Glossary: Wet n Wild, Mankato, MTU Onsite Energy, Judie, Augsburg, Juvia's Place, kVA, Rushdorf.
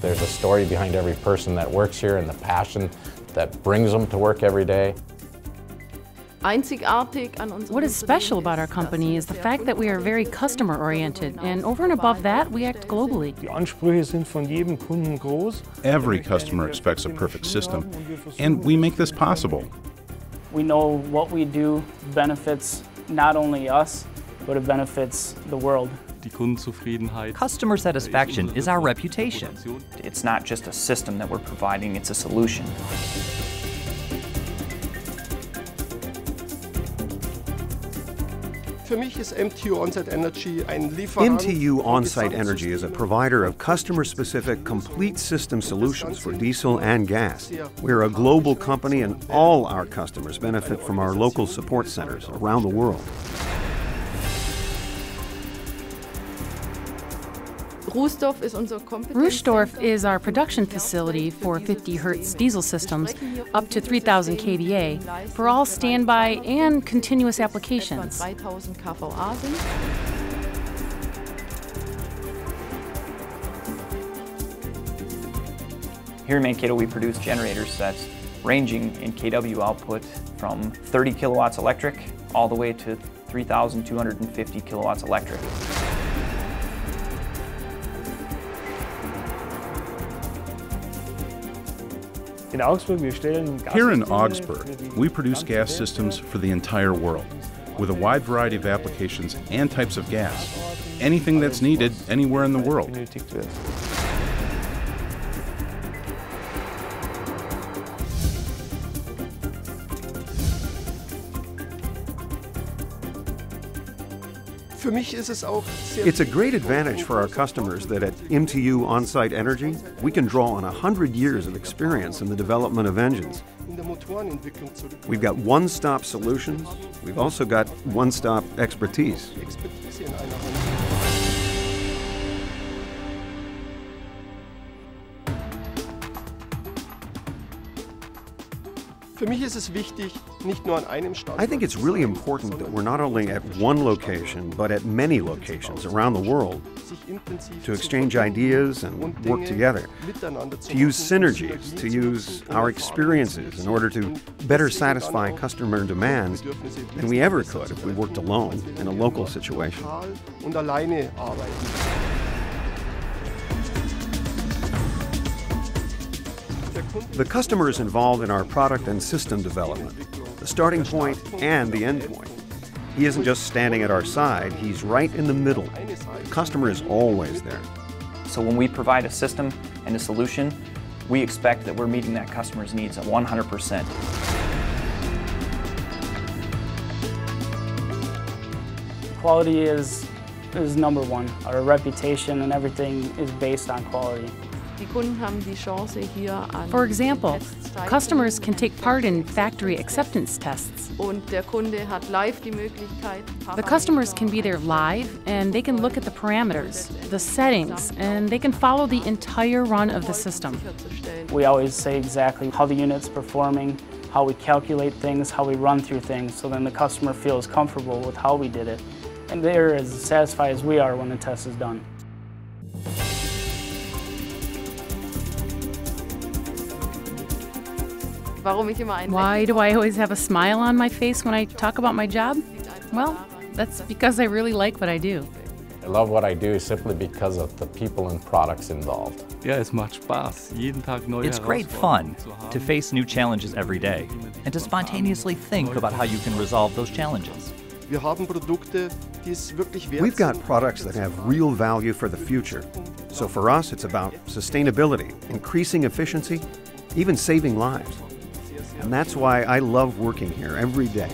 There's a story behind every person that works here and the passion that brings them to work every day. What is special about our company is the fact that we are very customer-oriented, and over and above that, we act globally. Every customer expects a perfect system, and we make this possible. We know what we do benefits not only us, but it benefits the world. Customer satisfaction is our reputation. It's not just a system that we're providing, it's a solution. MTU Onsite Energy is a provider of customer-specific complete system solutions for diesel and gas. We're a global company and all our customers benefit from our local support centers around the world. Rushdorf is our production facility for 50 Hertz diesel systems up to 3,000 kVA for all standby and continuous applications. Here in Mankato, we produce generator sets ranging in kW output from 30 kilowatts electric all the way to 3,250 kilowatts electric. Here in Augsburg, we produce gas systems for the entire world, with a wide variety of applications and types of gas. Anything that's needed anywhere in the world. It's a great advantage for our customers that at MTU Onsite Energy, we can draw on 100 years of experience in the development of engines. We've got one-stop solutions. We've also got one-stop expertise. I think it's really important that we're not only at one location, but at many locations around the world to exchange ideas and work together, to use synergies, to use our experiences in order to better satisfy customer demands than we ever could if we worked alone in a local situation. The customer is involved in our product and system development, the starting point and the end point. He isn't just standing at our side, he's right in the middle. The customer is always there. So when we provide a system and a solution, we expect that we're meeting that customer's needs at 100%. Quality is number one. Our reputation and everything is based on quality. For example, customers can take part in factory acceptance tests. The customers can be there live, and they can look at the parameters, the settings, and they can follow the entire run of the system. We always say exactly how the unit's performing, how we calculate things, how we run through things, so then the customer feels comfortable with how we did it. And they're as satisfied as we are when the test is done. Why do I always have a smile on my face when I talk about my job? Well, that's because I really like what I do. I love what I do simply because of the people and products involved. It's great fun to face new challenges every day and to spontaneously think about how you can resolve those challenges. We've got products that have real value for the future. So for us, it's about sustainability, increasing efficiency, even saving lives. And that's why I love working here every day.